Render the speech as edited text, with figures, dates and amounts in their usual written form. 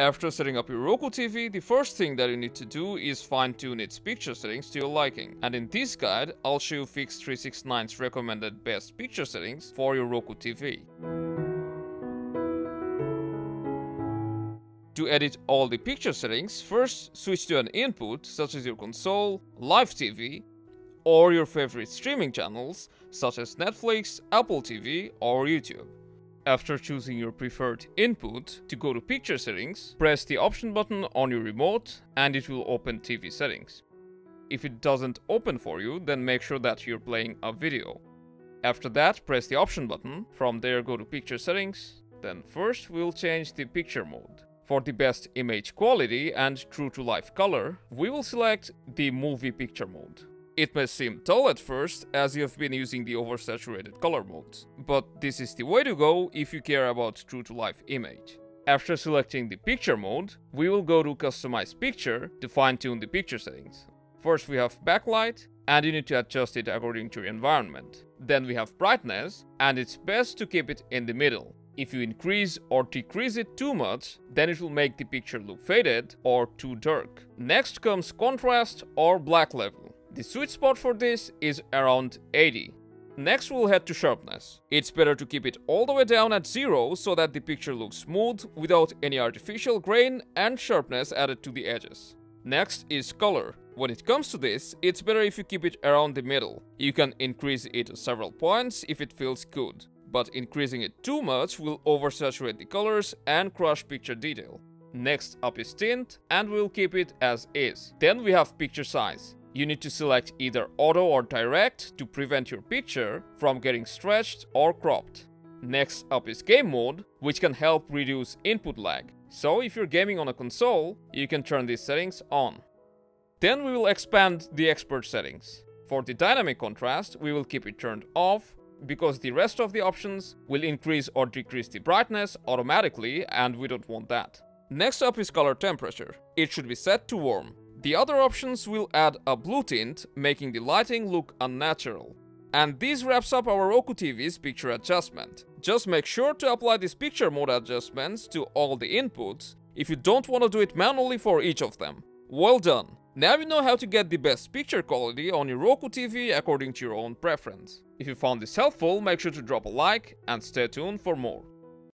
After setting up your Roku TV, the first thing that you need to do is fine-tune its picture settings to your liking. And in this guide, I'll show you FIX369's recommended best picture settings for your Roku TV. To edit all the picture settings, first switch to an input such as your console, live TV, or your favorite streaming channels such as Netflix, Apple TV, or YouTube. After choosing your preferred input, to go to Picture Settings, press the Option button on your remote and it will open TV settings. If it doesn't open for you, then make sure that you're playing a video. After that, press the Option button, from there go to Picture Settings, then first we'll change the Picture Mode. For the best image quality and true-to-life color, we will select the Movie Picture Mode. It may seem dull at first, as you have been using the oversaturated color mode, but this is the way to go if you care about true-to-life image. After selecting the picture mode, we will go to Customize Picture to fine-tune the picture settings. First we have backlight, and you need to adjust it according to your environment. Then we have brightness, and it's best to keep it in the middle. If you increase or decrease it too much, then it will make the picture look faded or too dark. Next comes contrast or black level. The sweet spot for this is around 80. Next we'll head to sharpness. It's better to keep it all the way down at 0 so that the picture looks smooth without any artificial grain and sharpness added to the edges. Next is color. When it comes to this, it's better if you keep it around the middle. You can increase it to several points if it feels good, but increasing it too much will oversaturate the colors and crush picture detail. Next up is tint, and we'll keep it as is. Then we have picture size. You need to select either auto or direct to prevent your picture from getting stretched or cropped. Next up is game mode, which can help reduce input lag. So if you're gaming on a console, you can turn these settings on. Then we will expand the expert settings. For the dynamic contrast, we will keep it turned off because the rest of the options will increase or decrease the brightness automatically, and we don't want that. Next up is color temperature. It should be set to warm. The other options will add a blue tint, making the lighting look unnatural. And this wraps up our Roku TV's picture adjustment. Just make sure to apply these picture mode adjustments to all the inputs if you don't want to do it manually for each of them. Well done! Now you know how to get the best picture quality on your Roku TV according to your own preference. If you found this helpful, make sure to drop a like and stay tuned for more.